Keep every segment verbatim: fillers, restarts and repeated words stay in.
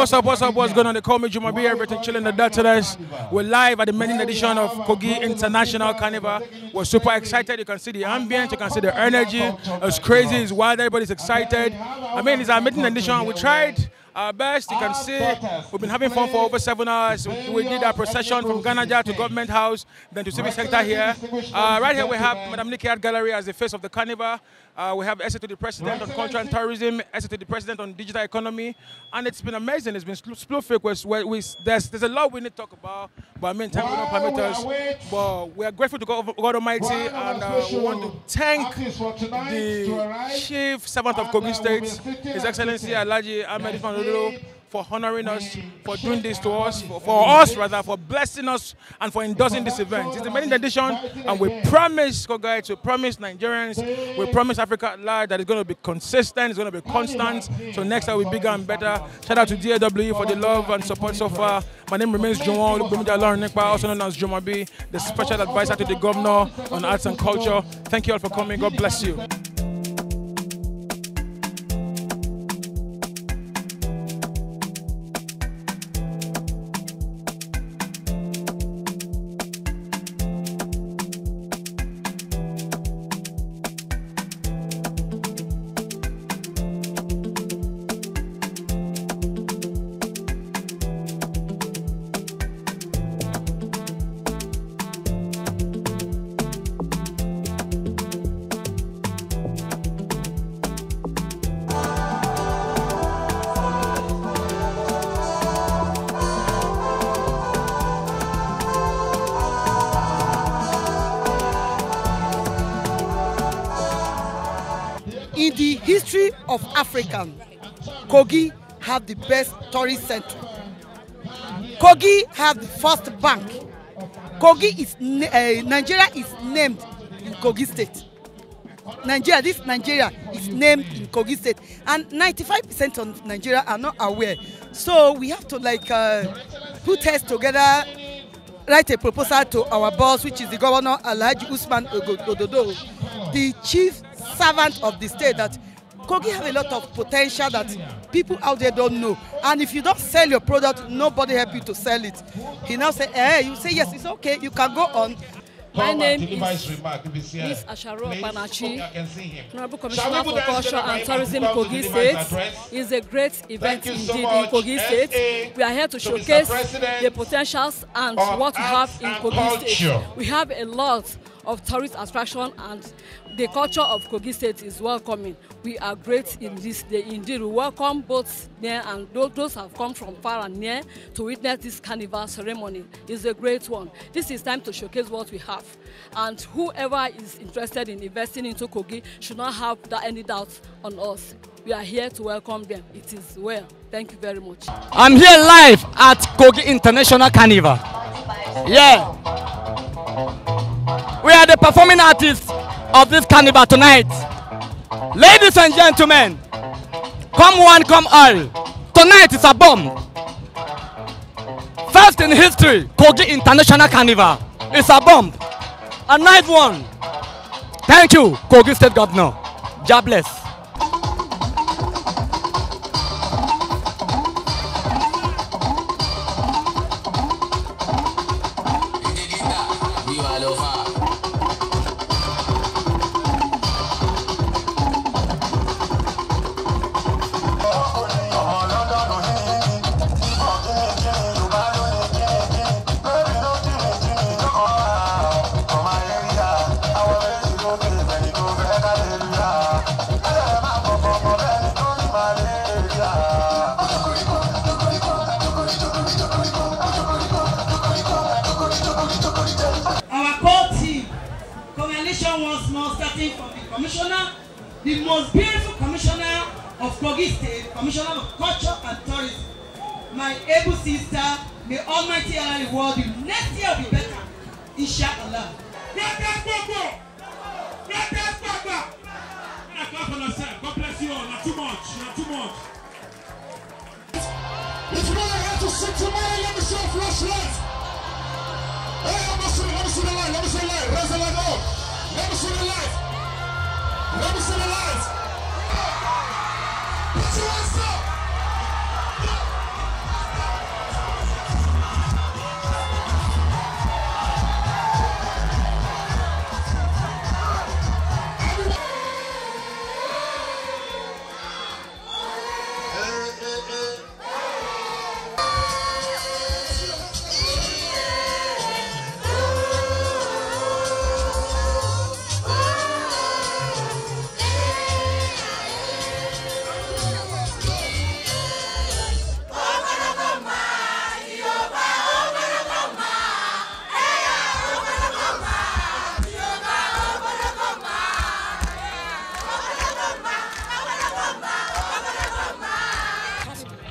What's up, what's up, what's going on? They call me Jumabir, everything chilling the dirt today. We're live at the main edition of Kogi International Carnival. We're super excited. You can see the ambience, you can see the energy. It's crazy, it's wild, everybody's excited. I mean, it's our main edition. We tried our best, you can see. We've been having fun for over seven hours. We did our procession from Ganaja to Government House, then to Civic Sector here. Uh, right here we have Madam Nkechi Art Gallery as the face of the carnival. Uh, we have Essay to the President on Culture and Tourism, Essay to the President on Digital Economy, and it's been amazing. It's been sploofic. We're, we're, there's, there's a lot we need to talk about, but I mean, time will not permit us. But we are grateful to God, God Almighty, and uh, we want to thank the Chief Servant of Kogi State, His Excellency Alaji Ahmed for honoring us, for doing this to us, for, for us rather, for blessing us and for endorsing this event. It's the main edition, and we promise, guys, we promise Nigerians, we promise Africa at large that it's going to be consistent, it's going to be constant, so next time we'll be bigger and better. Shout out to D A W for the love and support so far. My name remains Juma Olubunmi, also known as Juma B, the special advisor to the governor on arts and culture. Thank you all for coming. God bless you. In the history of Africa, Kogi have the best tourist center. Kogi have the first bank. Kogi is uh, Nigeria is named in Kogi State. Nigeria, this Nigeria is named in Kogi State, and ninety-five percent of Nigeria are not aware. So we have to like uh, put heads together, write a proposal to our boss, which is the governor Alhaji Usman Ododo, the chief servant of the state, that Kogi have a lot of potential that people out there don't know. And if you don't sell your product, nobody help you to sell it. He now say, eh, you say yes, it's okay, you can go on. My name is Miss Asharo Panachi, Honorable Commissioner for Culture and Tourism, Kogi State. It's a great event indeed in Kogi State. We are here to showcase the potentials and what we have in Kogi State. We have a lot of tourist attraction, and the culture of Kogi State is welcoming. We are great in this day. Indeed, we welcome both near and those who have come from far and near to witness this carnival ceremony. It's a great one. This is time to showcase what we have. And whoever is interested in investing into Kogi should not have any doubts on us. We are here to welcome them. It is well. Thank you very much. I'm here live at Kogi International Carnival. Yeah. We are the performing artists of this carnival tonight. Ladies and gentlemen, come one, come all. Tonight is a bomb. First in history, Kogi International Carnival. It's a bomb. A nice one. Thank you, Kogi State Governor. God bless. The most beautiful commissioner of Kogi State, commissioner of culture and tourism, my able sister, may Almighty Allah reward you. Next year will be better, inshallah. God bless you all. Not too much. Not too much. If you don't have to sit tomorrow, let me show flash light. Hey, let me see the light. Let me see the light. Raise the light up. Let me see the light. Let me see the lights. Put your hands up.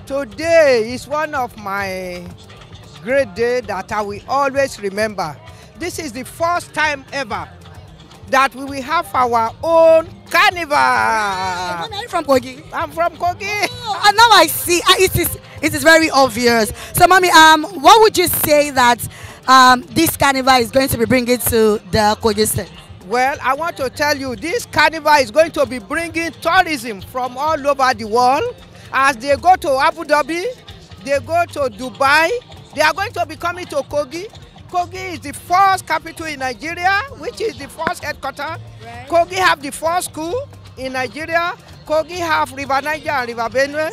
Today is one of my great days that I will always remember. This is the first time ever that we will have our own carnival. Wow. Where are you from, Kogi? I'm from Kogi. Oh, and now I see. It is, it is very obvious. So, Mommy, um, what would you say that um, this carnival is going to be bringing to the Kogi state? Well, I want to tell you, this carnival is going to be bringing tourism from all over the world. As they go to Abu Dhabi, they go to Dubai, they are going to be coming to Kogi. Kogi is the first capital in Nigeria, which is the first headquarters. Right. Kogi have the first school in Nigeria. Kogi have River Niger and River Benue.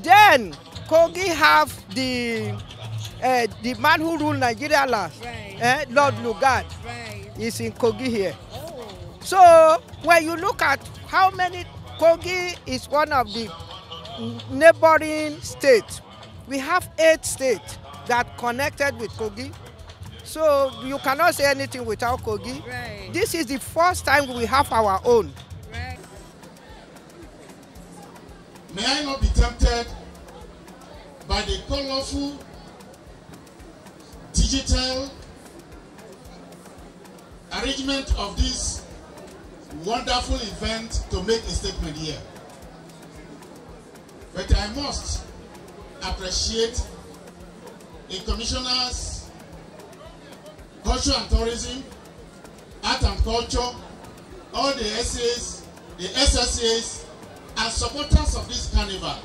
Then Kogi have the uh, the man who ruled Nigeria last, right. eh, Lord Lugard, right. is in Kogi here. Oh. So when you look at how many, Kogi is one of the neighboring states. We have eight states that connected with Kogi. So you cannot say anything without Kogi. Right. This is the first time we have our own. Right. May I not be tempted by the colorful, digital arrangement of this wonderful event to make a statement here. But I must appreciate the commissioners Culture and Tourism, Art and Culture, all the S S As, the S S As, and supporters of this carnival.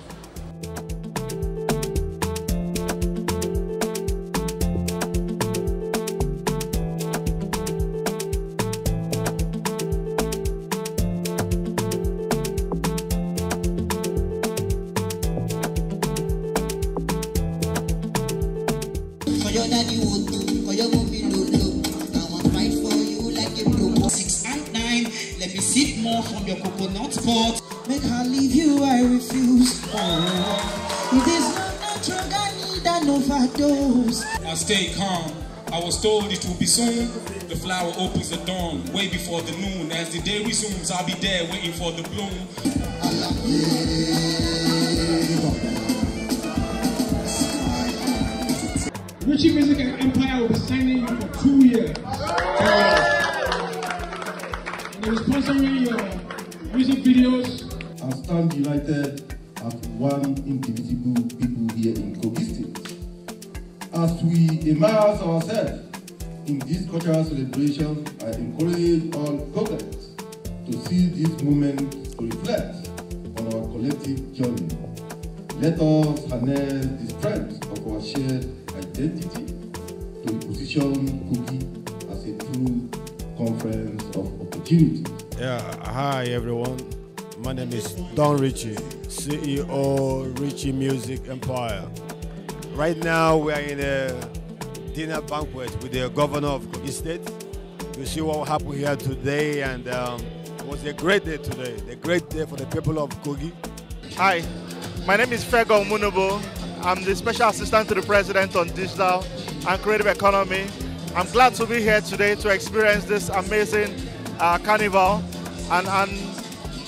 Make her leave you, I refuse. Oh, it is not natural, I need an overdose. I stay calm. I was told it will be soon. The flower opens the dawn, way before the noon. As the day resumes, I'll be there waiting for the bloom. I love you. Richie Music Empire will be signing you for two years. Uh, and it was sponsoring your music videos. I stand united as one indivisible people here in Kogi State. As we immerse ourselves in this cultural celebration, I encourage all Kogians to see this moment to reflect on our collective journey. Let us harness the strength of our shared identity to position Kogi as a true conference of opportunity. Yeah, hi everyone. My name is Don Richie, C E O Richie Music Empire. Right now we are in a dinner banquet with the governor of Kogi State. You see what happened here today, and um, it was a great day today, a great day for the people of Kogi. Hi, my name is Fregon Munobo. I'm the Special Assistant to the President on Digital and Creative Economy. I'm glad to be here today to experience this amazing Uh, carnival, and, and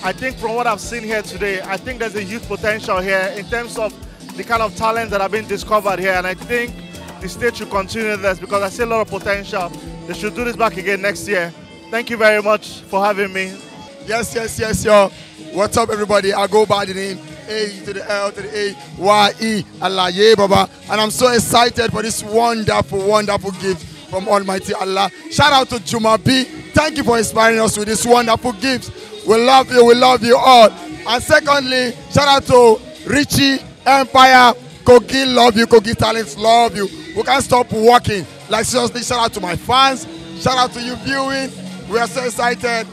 I think from what I've seen here today, I think there's a huge potential here in terms of the kind of talent that have been discovered here, and I think the state should continue this because I see a lot of potential. They should do this back again next year. Thank you very much for having me. Yes, yes, yes, yo. What's up, everybody? I go by the name A to the L to the A Y E, Alaji Baba, and I'm so excited for this wonderful, wonderful gift from Almighty Allah. Shout out to Juma B. Thank you for inspiring us with this wonderful gifts. We love you, we love you all. And secondly, shout out to Richie Empire. Kogi love you, Kogi talents love you. We can't stop working. Like seriously, shout out to my fans. Shout out to you viewing. We are so excited.